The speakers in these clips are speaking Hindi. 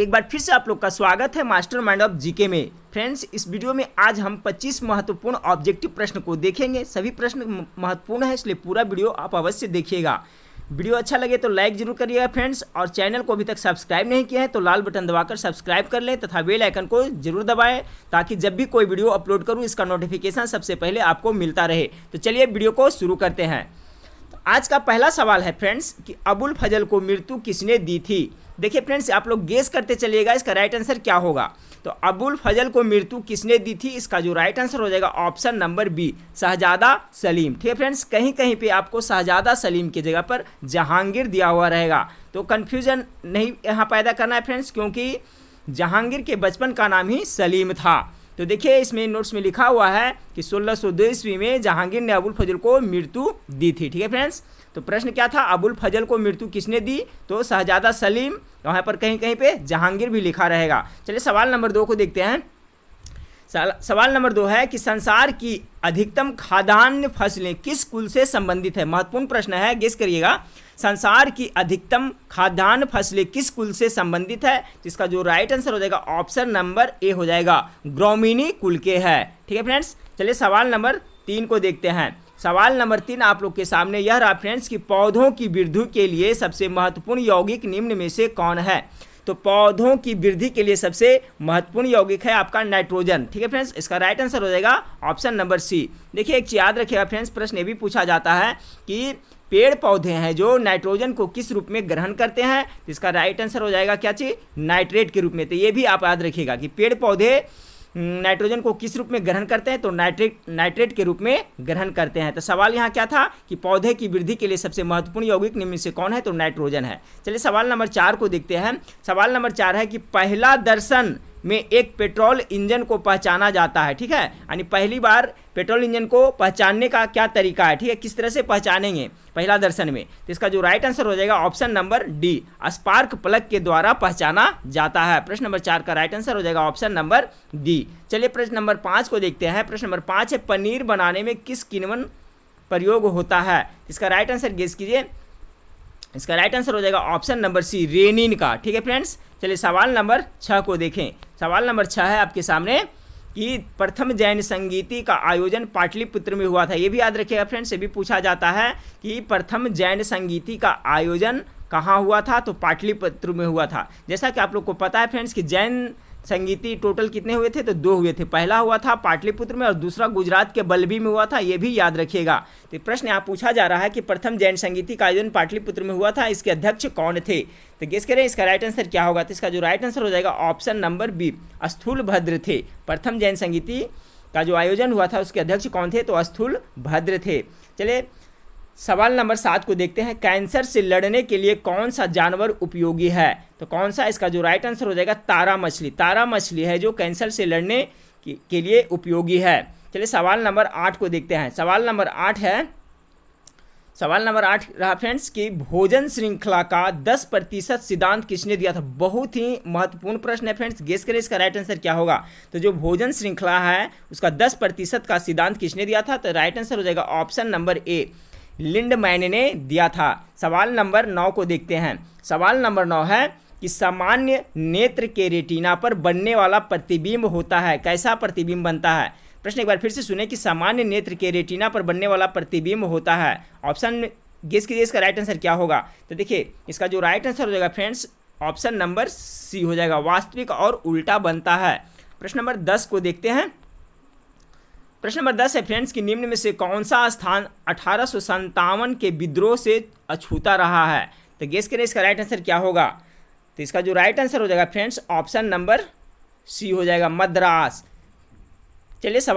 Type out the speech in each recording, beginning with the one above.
एक बार फिर से आप लोग का स्वागत है मास्टरमाइंड ऑफ जीके में। फ्रेंड्स, इस वीडियो में आज हम 25 महत्वपूर्ण ऑब्जेक्टिव प्रश्न को देखेंगे। सभी प्रश्न महत्वपूर्ण है, इसलिए पूरा वीडियो आप अवश्य देखिएगा। वीडियो अच्छा लगे तो लाइक जरूर करिएगा फ्रेंड्स, और चैनल को अभी तक सब्सक्राइब नहीं किया है तो लाल बटन दबाकर सब्सक्राइब कर लें तथा बेल आइकन को जरूर दबाएं, ताकि जब भी कोई वीडियो अपलोड करूँ इसका नोटिफिकेशन सबसे पहले आपको मिलता रहे। तो चलिए वीडियो को शुरू करते हैं। आज का पहला सवाल है फ्रेंड्स कि अबुल फजल को मृत्यु किसने दी थी। देखिए फ्रेंड्स, आप लोग गेस करते चलिएगा इसका राइट आंसर क्या होगा। तो अबुल फजल को मृत्यु किसने दी थी, इसका जो राइट आंसर हो जाएगा ऑप्शन नंबर बी, शाहजादा सलीम। ठीक है फ्रेंड्स, कहीं कहीं पे आपको शाहजादा सलीम की जगह पर जहांगीर दिया हुआ रहेगा, तो कन्फ्यूजन नहीं यहाँ पैदा करना है फ्रेंड्स, क्योंकि जहांगीर के बचपन का नाम ही सलीम था। तो देखिए इसमें नोट्स में लिखा हुआ है कि 1602 ईस्वी में जहांगीर ने अबुल फजल को मृत्यु दी थी। ठीक है फ्रेंड्स, तो प्रश्न क्या था, अबुल फजल को मृत्यु किसने दी, तो शाहजादा सलीम, वहाँ पर कहीं कहीं पे जहांगीर भी लिखा रहेगा। चलिए सवाल नंबर 2 को देखते हैं। सवाल नंबर 2 है कि संसार की अधिकतम खाद्यान्न फसलें किस कुल से संबंधित है। महत्वपूर्ण प्रश्न है, गेस करिएगा। संसार की अधिकतम खाद्यान्न फसलें किस कुल से संबंधित है, जिसका जो राइट आंसर हो जाएगा ऑप्शन नंबर ए हो जाएगा, ग्रोमिनी कुल के है। ठीक है फ्रेंड्स, चलिए सवाल नंबर 3 को देखते हैं। सवाल नंबर 3 आप लोग के सामने यह रहा फ्रेंड्स कि पौधों की वृद्धि के लिए सबसे महत्वपूर्ण यौगिक निम्न में से कौन है। तो पौधों की वृद्धि के लिए सबसे महत्वपूर्ण यौगिक है आपका नाइट्रोजन। ठीक है फ्रेंड्स, इसका राइट आंसर हो जाएगा ऑप्शन नंबर सी। देखिए एक चीज याद रखिएगा फ्रेंड्स, प्रश्न ये भी पूछा जाता है कि पेड़ पौधे हैं जो नाइट्रोजन को किस रूप में ग्रहण करते हैं, इसका राइट आंसर हो जाएगा क्या चीज, नाइट्रेट के रूप में। तो ये भी आप याद रखिएगा कि पेड़ पौधे नाइट्रोजन को किस रूप में ग्रहण करते हैं, तो नाइट्रेट के रूप में ग्रहण करते हैं। तो सवाल यहाँ क्या था कि पौधे की वृद्धि के लिए सबसे महत्वपूर्ण यौगिक निम्न से कौन है, तो नाइट्रोजन है। चलिए सवाल नंबर 4 को देखते हैं। सवाल नंबर 4 है कि पहला दर्शन में एक पेट्रोल इंजन को पहचाना जाता है। ठीक है, यानी पहली बार पेट्रोल इंजन को पहचानने का क्या तरीका है। ठीक है, किस तरह से पहचानेंगे पहला दर्शन में, तो इसका जो राइट आंसर हो जाएगा option number D, spark plug के द्वारा पहचाना जाता है। प्रश्न नंबर 4 का राइट आंसर हो जाएगा ऑप्शन नंबर डी। चलिए प्रश्न नंबर 5 को देखते हैं। प्रश्न नंबर 5 है पनीर बनाने में किस किण्वन प्रयोग होता है, इसका राइट आंसर गेस कीजिए, इसका राइट आंसर हो जाएगा ऑप्शन नंबर सी, रेनिन का। ठीक है फ्रेंड्स, चलिए सवाल नंबर 6 को देखें। सवाल नंबर 6 है आपके सामने कि प्रथम जैन संगीति का आयोजन पाटलिपुत्र में हुआ था। ये भी याद रखिएगा फ्रेंड्स, ये भी पूछा जाता है कि प्रथम जैन संगीति का आयोजन कहाँ हुआ था, तो पाटलिपुत्र में हुआ था। जैसा कि आप लोग को पता है फ्रेंड्स कि जैन संगीति टोटल कितने हुए थे, तो 2 हुए थे। पहला हुआ था पाटलिपुत्र में और दूसरा गुजरात के बलबी में हुआ था, ये भी याद रखिएगा। तो प्रश्न यहाँ पूछा जा रहा है कि प्रथम जैन संगीति का आयोजन पाटलिपुत्र में हुआ था, इसके अध्यक्ष कौन थे। तो गेस करें इसका राइट आंसर क्या होगा, तो इसका जो राइट आंसर हो जाएगा ऑप्शन नंबर बी, अस्थूल भद्र थे। प्रथम जैन संगीति का जो आयोजन हुआ था उसके अध्यक्ष कौन थे, तो अस्थूल भद्र थे। चलिए सवाल नंबर 7 को देखते हैं। कैंसर से लड़ने के लिए कौन सा जानवर उपयोगी है, तो कौन सा, इसका जो राइट आंसर हो जाएगा तारा मछली। तारा मछली है जो कैंसर से लड़ने के लिए उपयोगी है। चलिए सवाल नंबर 8 को देखते हैं। सवाल नंबर 8 है, सवाल नंबर 8 रहा फ्रेंड्स कि भोजन श्रृंखला का 10% सिद्धांत किसने दिया था। बहुत ही महत्वपूर्ण प्रश्न है फ्रेंड्स, गेस करें इसका राइट आंसर क्या होगा, तो जो भोजन श्रृंखला है उसका 10% का सिद्धांत किसने दिया था, तो राइट आंसर हो जाएगा ऑप्शन नंबर ए, लिंडमैन ने दिया था। सवाल नंबर 9 को देखते हैं। सवाल नंबर 9 है कि सामान्य नेत्र के रेटिना पर बनने वाला प्रतिबिंब होता है, कैसा प्रतिबिंब बनता है। प्रश्न एक बार फिर से सुने कि सामान्य नेत्र के रेटिना पर बनने वाला प्रतिबिंब होता है, ऑप्शन गेस कीजिए इसका राइट आंसर क्या होगा। तो देखिए इसका जो राइट आंसर हो जाएगा फ्रेंड्स ऑप्शन नंबर सी हो जाएगा, वास्तविक और उल्टा बनता है। प्रश्न नंबर 10 को देखते हैं। प्रश्न नंबर 10 है फ्रेंड्स कि निम्न में से कौन सा स्थान 1857 के विद्रोह से अछूता रहा है, तो गेस करें इसका राइट आंसर क्या होगा, तो इसका जो राइट आंसर हो जाएगा फ्रेंड्स ऑप्शन नंबर सी हो जाएगा, मद्रास। चलिए सवाल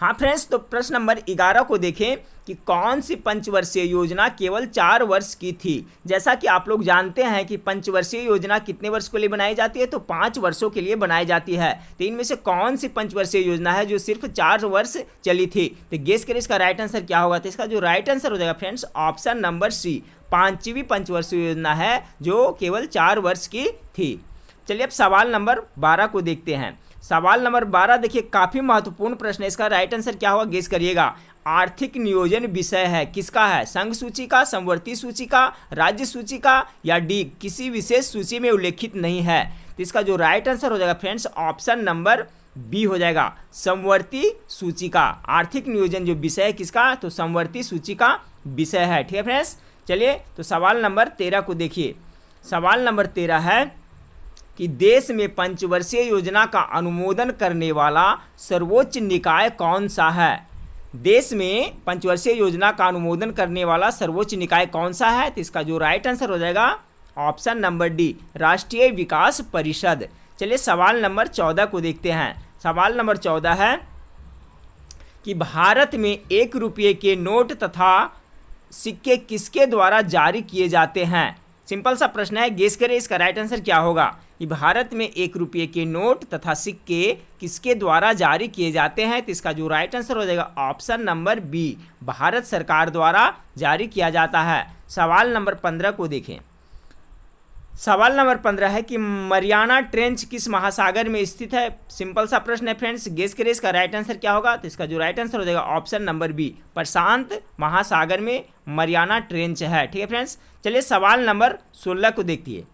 हाँ फ्रेंड्स, तो प्रश्न नंबर 11 को देखें कि कौन सी पंचवर्षीय योजना केवल 4 वर्ष की थी। जैसा कि आप लोग जानते हैं कि पंचवर्षीय योजना कितने वर्ष के लिए बनाई जाती है, तो 5 वर्षों के लिए बनाई जाती है। तो इनमें से कौन सी पंचवर्षीय योजना है जो सिर्फ 4 वर्ष चली थी, तो गेस करें इसका राइट आंसर क्या होगा, तो इसका जो राइट आंसर हो जाएगा फ्रेंड्स ऑप्शन नंबर सी, 5वीं पंचवर्षीय योजना है जो केवल 4 वर्ष की थी। चलिए अब सवाल नंबर 12 को देखते हैं। सवाल नंबर 12 देखिए काफी महत्वपूर्ण प्रश्न है, इसका राइट आंसर क्या होगा गेस करिएगा। आर्थिक नियोजन विषय है, किसका है, संघ सूची का, समवर्ती सूची का, राज्य सूची का या डी किसी विशेष सूची में उल्लेखित नहीं है। तो इसका जो राइट आंसर हो जाएगा फ्रेंड्स ऑप्शन नंबर बी हो जाएगा समवर्ती सूची का। आर्थिक नियोजन जो विषय है किसका, तो समवर्ती सूची का विषय है। ठीक है फ्रेंड्स, चलिए तो सवाल नंबर 13 को देखिए। सवाल नंबर 13 है कि देश में पंचवर्षीय योजना का अनुमोदन करने वाला सर्वोच्च निकाय कौन सा है। देश में पंचवर्षीय योजना का अनुमोदन करने वाला सर्वोच्च निकाय कौन सा है। तो इसका जो राइट आंसर हो जाएगा ऑप्शन नंबर डी राष्ट्रीय विकास परिषद। चलिए सवाल नंबर 14 को देखते हैं। सवाल नंबर 14 है कि भारत में 1 रुपये के नोट तथा सिक्के किसके द्वारा जारी किए जाते हैं। सिंपल सा प्रश्न है, गेस करें इसका राइट आंसर क्या होगा कि भारत में 1 रुपये के नोट तथा सिक्के किसके द्वारा जारी किए जाते हैं। तो इसका जो राइट आंसर हो जाएगा ऑप्शन नंबर बी भारत सरकार द्वारा जारी किया जाता है। सवाल नंबर 15 को देखें। सवाल नंबर 15 है कि मरियाना ट्रेंच किस महासागर में स्थित है। सिंपल सा प्रश्न है फ्रेंड्स, गेस करें इसका राइट आंसर क्या होगा। तो इसका जो राइट आंसर हो जाएगा ऑप्शन नंबर बी प्रशांत महासागर में मरियाना ट्रेंच है। ठीक है फ्रेंड्स, चलिए सवाल नंबर 16 को देखिए।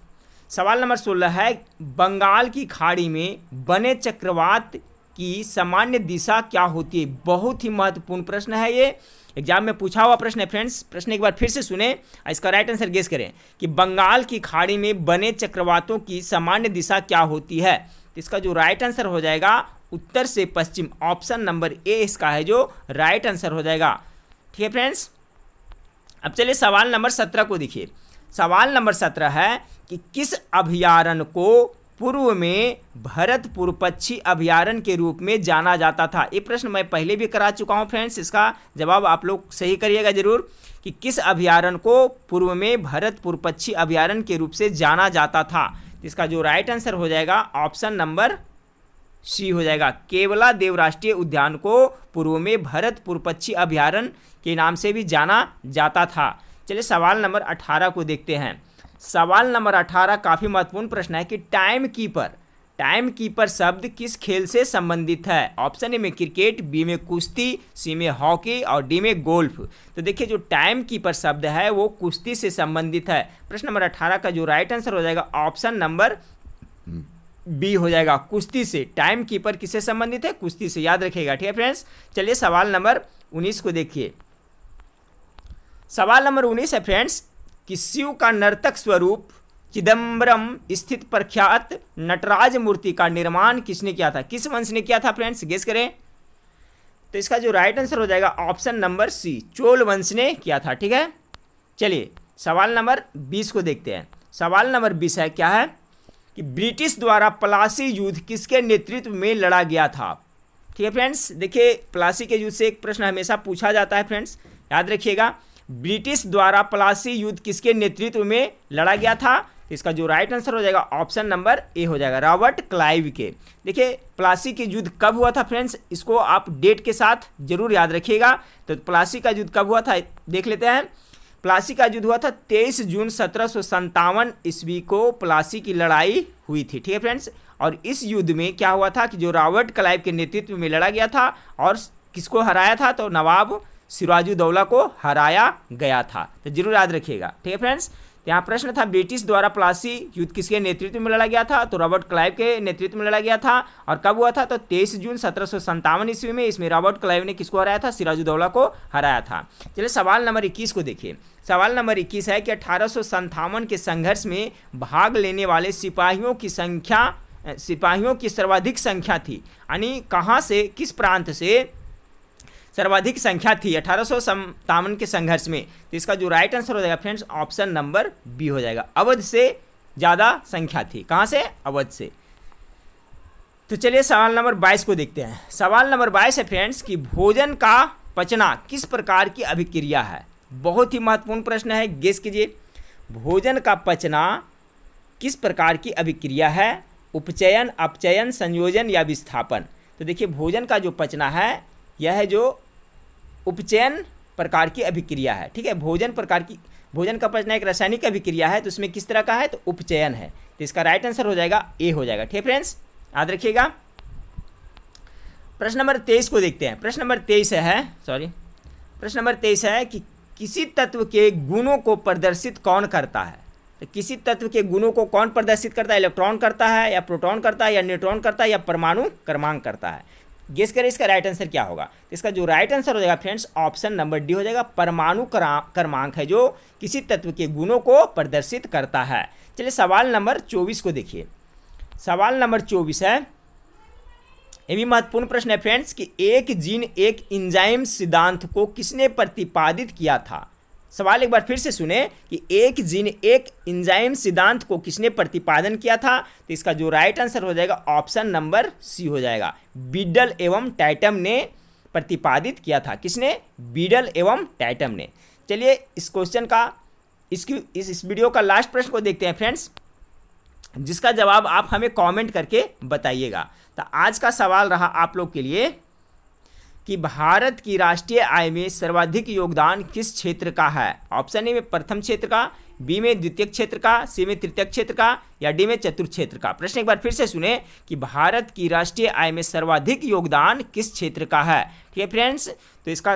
सवाल नंबर 16 है बंगाल की खाड़ी में बने चक्रवात की सामान्य दिशा क्या होती है। बहुत ही महत्वपूर्ण प्रश्न है, ये एग्जाम में पूछा हुआ प्रश्न है फ्रेंड्स। प्रश्न एक बार फिर से सुने, इसका राइट आंसर गेस करें कि बंगाल की खाड़ी में बने चक्रवातों की सामान्य दिशा क्या होती है। इसका जो राइट आंसर हो जाएगा उत्तर से पश्चिम, ऑप्शन नंबर ए इसका है जो राइट आंसर हो जाएगा। ठीक है फ्रेंड्स, अब चलिए सवाल नंबर 17 को देखिए। सवाल नंबर 17 है कि किस अभयारण्य को पूर्व में भरतपुर पक्षी अभयारण्य के रूप में जाना जाता था। ये प्रश्न मैं पहले भी करा चुका हूँ फ्रेंड्स, इसका जवाब आप लोग सही करिएगा जरूर कि किस अभयारण्य को पूर्व में भरतपुर पक्षी अभयारण्य के रूप से जाना जाता था। इसका जो राइट आंसर हो जाएगा ऑप्शन नंबर सी हो जाएगा, केवला देवराष्ट्रीय उद्यान को पूर्व में भरतपुर पक्षी अभयारण्य के नाम से भी जाना जाता था। चलिए सवाल नंबर 18 को देखते हैं। सवाल नंबर 18 काफ़ी महत्वपूर्ण प्रश्न है कि टाइम कीपर शब्द किस खेल से संबंधित है। ऑप्शन ए में क्रिकेट, बी में कुश्ती, सी में हॉकी और डी में गोल्फ। तो देखिए जो टाइम कीपर शब्द है वो कुश्ती से संबंधित है। प्रश्न नंबर 18 का जो राइट आंसर हो जाएगा ऑप्शन नंबर बी हो जाएगा, कुश्ती से। टाइम कीपर किससे संबंधित है, कुश्ती से, याद रखिएगा। ठीक है फ्रेंड्स, चलिए सवाल नंबर 19 को देखिए। सवाल नंबर 19 है फ्रेंड्स कि शिव का नर्तक स्वरूप चिदम्बरम स्थित प्रख्यात नटराज मूर्ति का निर्माण किसने किया था, किस वंश ने किया था फ्रेंड्स, गेस करें। तो इसका जो राइट आंसर हो जाएगा ऑप्शन नंबर सी चोल वंश ने किया था। ठीक है, चलिए सवाल नंबर 20 को देखते हैं। सवाल नंबर 20 है क्या है कि ब्रिटिश द्वारा प्लासी युद्ध किसके नेतृत्व में लड़ा गया था। ठीक है फ्रेंड्स, देखिए प्लासी के युद्ध से एक प्रश्न हमेशा पूछा जाता है फ्रेंड्स, याद रखिएगा। ब्रिटिश द्वारा प्लासी युद्ध किसके नेतृत्व में लड़ा गया था। इसका जो राइट आंसर हो जाएगा ऑप्शन नंबर ए हो जाएगा, रॉबर्ट क्लाइव के। देखिए प्लासी के युद्ध कब हुआ था फ्रेंड्स, इसको आप डेट के साथ जरूर याद रखिएगा। तो प्लासी का युद्ध कब हुआ था देख लेते हैं। प्लासी का युद्ध हुआ था 23 जून 1757 ईस्वी को प्लासी की लड़ाई हुई थी। ठीक है फ्रेंड्स, और इस युद्ध में क्या हुआ था कि जो रॉबर्ट क्लाइव के नेतृत्व में लड़ा गया था और किसको हराया था, तो नवाब सिराजुद्दौला को हराया गया था। तो जरूर याद रखिएगा। ठीक है फ्रेंड्स, तो यहाँ प्रश्न था ब्रिटिश द्वारा प्लासी युद्ध किसके नेतृत्व में लड़ा गया था, तो रॉबर्ट क्लाइव के नेतृत्व में लड़ा गया था। और कब हुआ था, तो 23 जून 1757 ईस्वी में। इसमें रॉबर्ट क्लाइव ने किसको हराया था, सिराजुद्दौला को हराया था। चलिए सवाल नंबर 21 को देखिए। सवाल नंबर 21 है कि 1857 के संघर्ष में भाग लेने वाले सिपाहियों की सर्वाधिक संख्या थी, यानी कहाँ से, किस प्रांत से सर्वाधिक संख्या थी 1857 के संघर्ष में। तो इसका जो राइट आंसर हो जाएगा फ्रेंड्स ऑप्शन नंबर बी हो जाएगा, अवध से ज़्यादा संख्या थी। कहाँ से, अवध से। तो चलिए सवाल नंबर 22 को देखते हैं। सवाल नंबर 22 है फ्रेंड्स कि भोजन का पचना किस प्रकार की अभिक्रिया है। बहुत ही महत्वपूर्ण प्रश्न है, गेस कीजिए। भोजन का पचना किस प्रकार की अभिक्रिया है, उपचयन, अपचयन, संयोजन या विस्थापन। तो देखिए भोजन का जो पचना है यह है जो उपचयन प्रकार की अभिक्रिया है। ठीक है, भोजन का पचना एक रासायनिक अभिक्रिया है, तो उसमें किस तरह का है, तो उपचयन है। तो इसका राइट आंसर हो जाएगा ए हो जाएगा। ठीक है फ्रेंड्स, याद रखिएगा। प्रश्न नंबर 23 को देखते हैं। प्रश्न नंबर 23 है कि किसी तत्व के गुणों को प्रदर्शित कौन करता है। तो किसी तत्व के गुणों को कौन प्रदर्शित करता है, इलेक्ट्रॉन करता है या प्रोटॉन करता है या न्यूट्रॉन करता है या परमाणु क्रमांक करता है। गेस करें इसका राइट आंसर क्या होगा। इसका जो राइट आंसर हो जाएगा फ्रेंड्स ऑप्शन नंबर डी हो जाएगा, परमाणु क्रमांक है जो किसी तत्व के गुणों को प्रदर्शित करता है। चलिए सवाल नंबर 24 को देखिए। सवाल नंबर 24 है, ये भी महत्वपूर्ण प्रश्न है फ्रेंड्स कि एक जीन एक एंजाइम सिद्धांत को किसने प्रतिपादित किया था। सवाल एक बार फिर से सुने कि एक जीन एक एंजाइम सिद्धांत को किसने प्रतिपादन किया था। तो इसका जो राइट आंसर हो जाएगा ऑप्शन नंबर सी हो जाएगा, बीडल एवं टाइटम ने प्रतिपादित किया था। किसने? बीडल एवं टाइटम ने। चलिए इस क्वेश्चन का इस वीडियो का लास्ट प्रश्न को देखते हैं फ्रेंड्स, जिसका जवाब आप हमें कॉमेंट करके बताइएगा। तो आज का सवाल रहा आप लोग के लिए कि भारत की राष्ट्रीय आय में सर्वाधिक योगदान किस क्षेत्र का है। ऑप्शन ए में प्रथम क्षेत्र का, बी में द्वितीय क्षेत्र का, सी में तृतीय क्षेत्र का या डी में चतुर्थ क्षेत्र का। प्रश्न एक बार फिर से सुने कि भारत की राष्ट्रीय आय में सर्वाधिक योगदान किस क्षेत्र का है। ठीक है फ्रेंड्स, तो इसका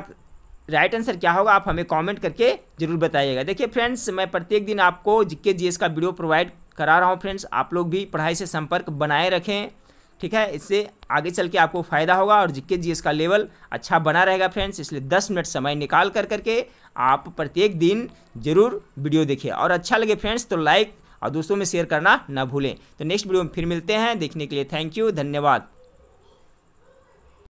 राइट आंसर क्या होगा आप हमें कॉमेंट करके जरूर बताइएगा। देखिए फ्रेंड्स, मैं प्रत्येक दिन आपको GK/GS का वीडियो प्रोवाइड करा रहा हूँ फ्रेंड्स, आप लोग भी पढ़ाई से संपर्क बनाए रखें। ठीक है, इससे आगे चल के आपको फ़ायदा होगा और GK/GS का लेवल अच्छा बना रहेगा फ्रेंड्स। इसलिए 10 मिनट समय निकाल कर करके आप प्रत्येक दिन जरूर वीडियो देखिए, और अच्छा लगे फ्रेंड्स तो लाइक और दोस्तों में शेयर करना ना भूलें। तो नेक्स्ट वीडियो में फिर मिलते हैं, देखने के लिए थैंक यू, धन्यवाद।